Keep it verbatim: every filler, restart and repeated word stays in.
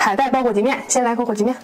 海带包火鸡面，先来口火鸡面。